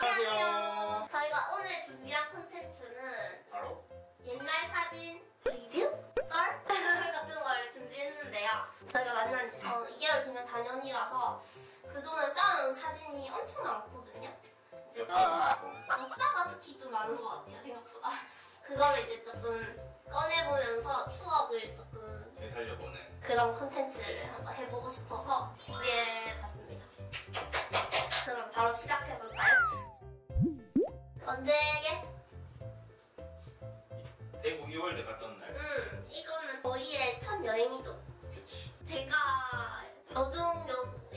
안녕하세요. 저희가 오늘 준비한 콘텐츠는 바로 옛날 사진 리뷰? 썰? 같은 걸 준비했는데요. 저희가 만난 지 2개월 되면 4년이라서 그동안 쌓은 사진이 엄청 많거든요. 이제 역사가 특히 좀 많은 것 같아요, 생각보다. 그거를 이제 조금 꺼내보면서 추억을 조금 되살려보는 그런 콘텐츠를 한번 해보고 싶어서 준비해봤습니다. 그럼 바로 시작해볼까요? 언제게? 대구 2월드 갔던 날. 이거는 저희의 첫 여행이죠. 그치. 제가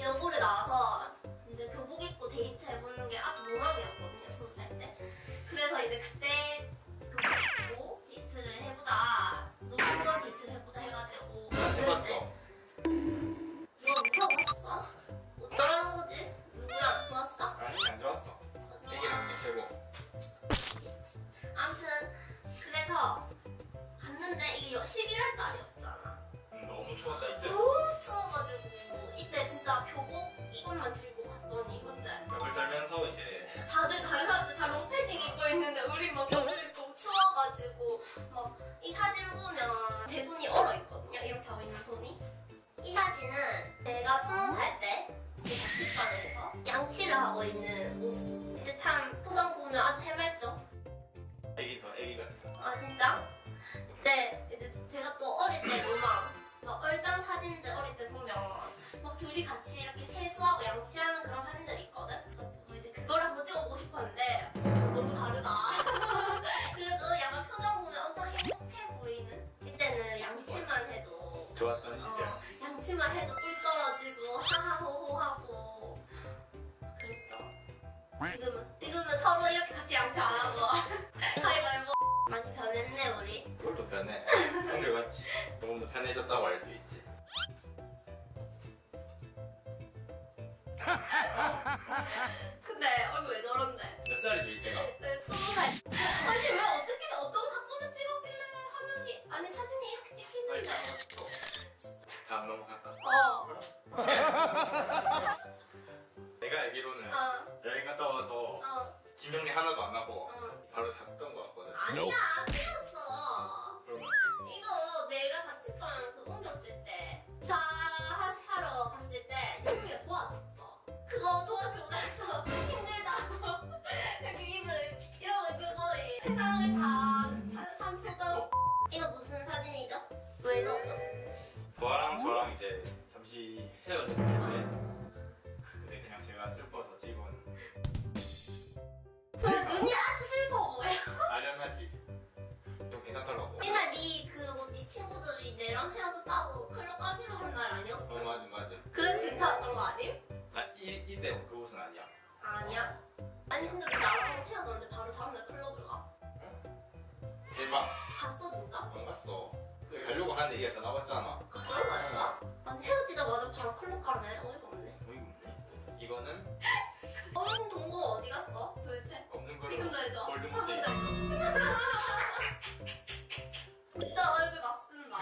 여고를 나와서 이제 교복 입고 데이트 해보는 게 아주 로망이었거든요, 20살 때. 그래서 이제 그때 교복 입고 데이트를 해보자, 누군가 데이트를 해보자 해가지고 해봤어. 누가 물어봤어? 어쩌라는 거지? 누구랑 좋았어? 아니, 안 좋았어. 애기랑 게 최고. 아무튼 그래서 갔는데 이게 11월 달이었잖아. 너무 추웠다 이때. 너무 추워가지고 이때 진짜 교복 이것만 들고 갔더니 맞지? 벽을 달면서 이제 다들 다른 사람들 다 롱패딩 입고 있는데 우리 막 겨울 입고 추워가지고 막 이 사진 보면 제 손이 얼어 있거든요. 이렇게 하고 있는 손이. 이 사진은 내가 20살 때 자취방에서 양치를 하고 있는 모습. 그때 참 포장 보면 아주 해맑죠. 애기 같아. 아 진짜? 그때 이제 제가 또 어릴 때 막 얼짱 사진들 어릴 때 보면 막 둘이 같이 이렇게 세수하고 양치하는 그런 사진들이 있거든? 그래서 이제 그걸 한번 찍어보고 싶었는데 너무 다르다. 그래도 약간 표정 보면 엄청 행복해 보이는? 그때는 양치만 해도 좋았던 시절. 양치만 해도 꿀 떨어지고 하하호호하고 그랬죠. 지금은 서로 이렇게 같이 양치 안 하고 가위바위보. 많이 변했네 우리. 뭘 또 변해. 오늘 같이 조금 더 편해졌다고 알 수 있지. 근데 얼굴 왜 저런데? 몇 살이죠 이때가? 네, 20살. 아니 왜 어떻게 어떤 각도로 찍었길래 화면이 아니 사진이 이렇게 찍히는데. 다음 넘어갈까? 내가 알기로는 여행 갔다 와서 진정리 하나도 안 하고 바로 잤던 것 같거든. 아니야, 안 틀렸어. 이거 내가 자취방 옮겼을 때 자하러 갔을 때 현미가 도와줬어. 그거 도와주고 나서 힘들다고 이렇게 입을 이러고 있는 거니 세상을 다 산 표정. 이거 무슨 사진이죠? 왜 넣었죠? 도아랑 저랑 이제 잠시 헤어졌을 때 근데 그냥 제가 슬퍼서 찍은. 눈이 아주 슬퍼 보여. 아련하지. 좀 괜찮더라고. 옛날 네 친구들이 내랑 헤어졌다고 클럽 가기로 한 날 아니었어? 맞아. 그래서 괜찮았던 거 아님? 이때 그 옷은 아니야. 아니야? 아니 근데 왜 나랑 헤어졌는데 바로 다음날 클럽을 가? 응? 대박. 갔어 진짜? 안 갔어. 내가 가려고 하는데 얘가 전화 왔잖아. 그런 거였어? 아니 헤어지자마자 바로 클럽 가네. 어이가 없네. 이거는? 어른 동거 어디 갔어? 도대체? 없는 걸 지금도 해줘. 골든모델. 진짜 얼굴 막 쓴다.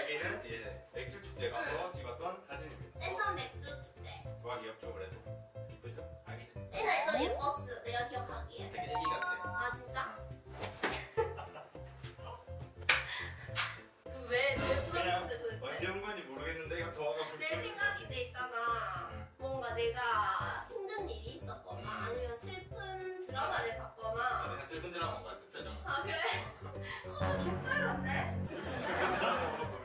여기는 예, 맥주 축제 가서 찍었던 사진입니다. 센터 맥주 축제. 도화기 옆쪽 그래도 이쁘죠? 아기지? 옛날에 저기 버스 내가 기억하기에. 되게 애기 같아. 아 진짜? 왜 불렀는데 도대체? 언제 온 건지 모르겠는데 이거 도화가 불렀어. 내 생각이 돼 있잖아. 뭔가 내가 힘든 일이 있었거나 아니면 슬픈 드라마를 봤거나. 그냥 슬픈 드라마인 것 같아 표정은. 아 그래? 코가 개빨간데? 슬픈 드라마 보고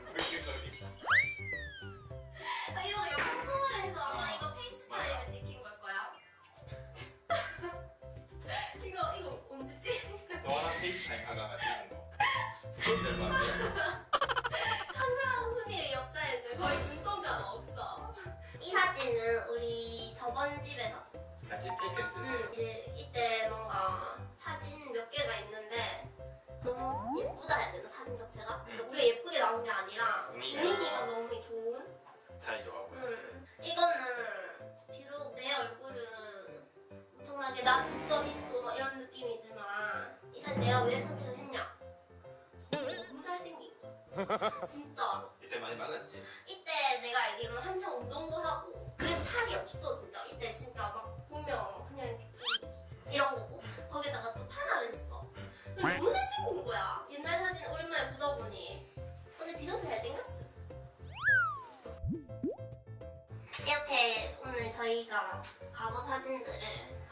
아 이런 거 옆에 통화를 해서 아마 이거 페이스타임에 찍힌 걸 거야. 이거 언제 찍은 거야? 너랑 페이스타임 하다가 찍은 거. 부끄럽지 말고. 항상 흔히 옆사이는 거의 눈동자가 없어. 이 사진은 우리 저번 집에서 같이 픽했어. 이때 뭔가 사진 몇 개가 있는데 너무 예쁘다 해야 되나 사진 자체가? 그러니까 우리가 예쁘게 나온 게 아니라 분위기가 너무 좋은? 잘 좋아하고요. 이거는 비록 내 얼굴은 엄청나게 나 있어 있어 막 이런 느낌이지만 이 사진 내가 왜 선택을 했냐? 정말 너무 잘생기고 진짜 이때 많이 말랐지? 이때 내가 알기로는 한창 운동도 하고 그래서 살이 없어 진짜. 이때 진짜 저희가 과거 사진들을